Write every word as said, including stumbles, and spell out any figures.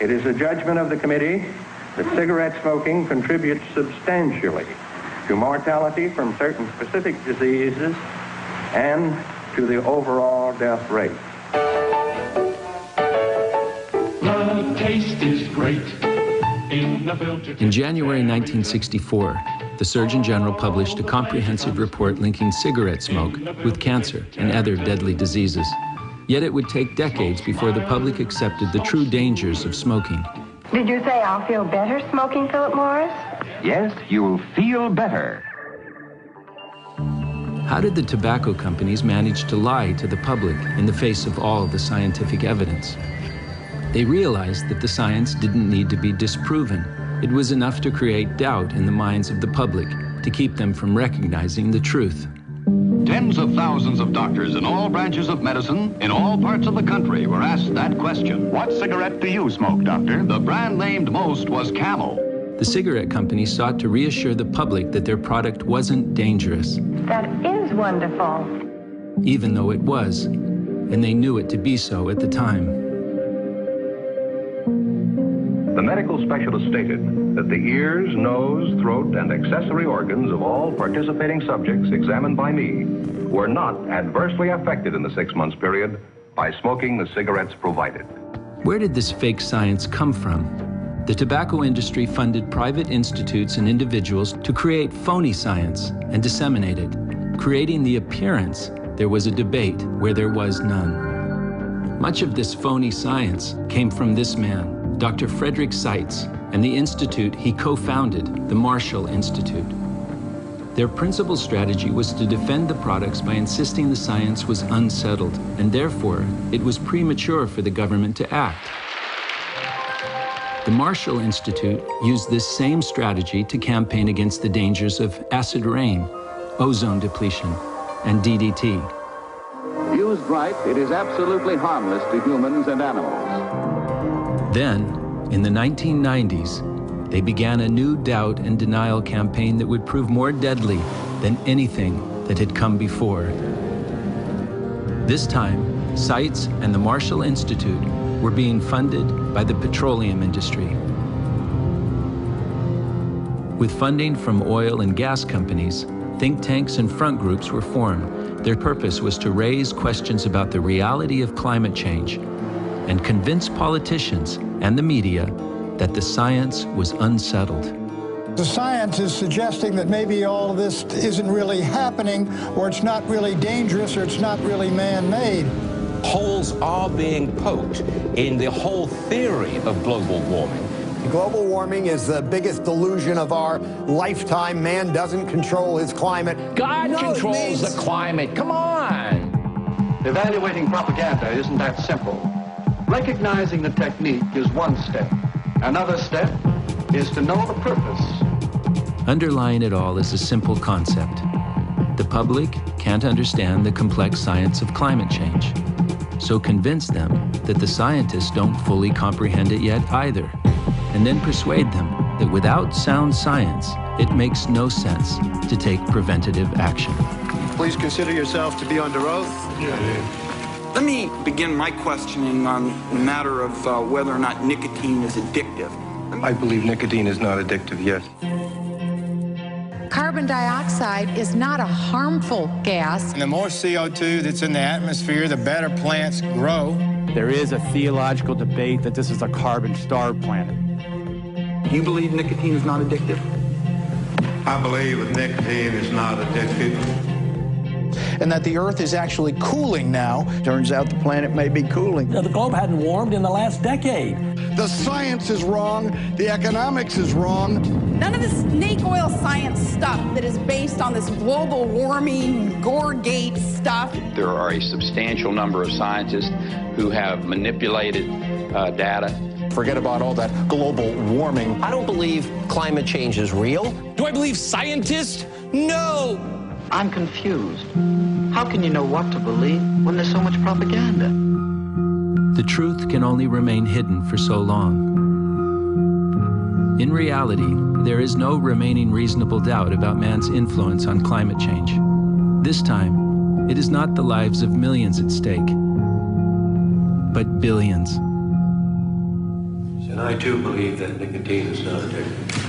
It is the judgment of the committee that cigarette smoking contributes substantially to mortality from certain specific diseases and to the overall death rate. The taste is great. In January nineteen sixty-four, the Surgeon General published a comprehensive report linking cigarette smoke with cancer and other deadly diseases. Yet it would take decades before the public accepted the true dangers of smoking. Did you say I'll feel better smoking, Philip Morris? Yes, you'll feel better. How did the tobacco companies manage to lie to the public in the face of all the scientific evidence? They realized that the science didn't need to be disproven. It was enough to create doubt in the minds of the public to keep them from recognizing the truth. Tens of thousands of doctors in all branches of medicine in all parts of the country were asked that question. What cigarette do you smoke, doctor? The brand named most was Camel. The cigarette company sought to reassure the public that their product wasn't dangerous. That is wonderful. Even though it was, and they knew it to be so at the time. The medical specialist stated that the ears, nose, throat, and accessory organs of all participating subjects examined by me were not adversely affected in the six months period by smoking the cigarettes provided. Where did this fake science come from? The tobacco industry funded private institutes and individuals to create phony science and disseminate it, creating the appearance there was a debate where there was none. Much of this phony science came from this man, Doctor Frederick Seitz, and the institute he co-founded, the Marshall Institute. Their principal strategy was to defend the products by insisting the science was unsettled, and therefore it was premature for the government to act. The Marshall Institute used this same strategy to campaign against the dangers of acid rain, ozone depletion, and D D T. Used right, it is absolutely harmless to humans and animals. Then, in the nineteen nineties, they began a new doubt and denial campaign that would prove more deadly than anything that had come before. This time, Seitz and the Marshall Institute were being funded by the petroleum industry. With funding from oil and gas companies, think tanks and front groups were formed. Their purpose was to raise questions about the reality of climate change and convince politicians and the media that the science was unsettled. The science is suggesting that maybe all of this isn't really happening, or it's not really dangerous, or it's not really man-made. Holes are being poked in the whole theory of global warming. Global warming is the biggest delusion of our lifetime. Man doesn't control his climate. God no, controls means... the climate. Come on! Evaluating propaganda isn't that simple. Recognizing the technique is one step. Another step is to know the purpose. Underlying it all is a simple concept. The public can't understand the complex science of climate change. So convince them that the scientists don't fully comprehend it yet either, and then persuade them that without sound science, it makes no sense to take preventative action. Please consider yourself to be under oath. Yeah. Let me begin my questioning on the matter of uh, whether or not nicotine is addictive. I believe nicotine is not addictive, yes. Carbon dioxide is not a harmful gas. And the more C O two that's in the atmosphere, the better plants grow. There is a theological debate that this is a carbon-starved planet. You believe nicotine is not addictive? I believe that nicotine is not addictive. And that the Earth is actually cooling now. Turns out the planet may be cooling. The globe hadn't warmed in the last decade. The science is wrong. The economics is wrong. None of the snake oil science stuff that is based on this global warming, Gorgate stuff. There are a substantial number of scientists who have manipulated uh, data. Forget about all that global warming. I don't believe climate change is real. Do I believe scientists? No! I'm confused. How can you know what to believe when there's so much propaganda? The truth can only remain hidden for so long. In reality, there is no remaining reasonable doubt about man's influence on climate change. This time, it is not the lives of millions at stake, but billions. And I too believe that nicotine is not addictive.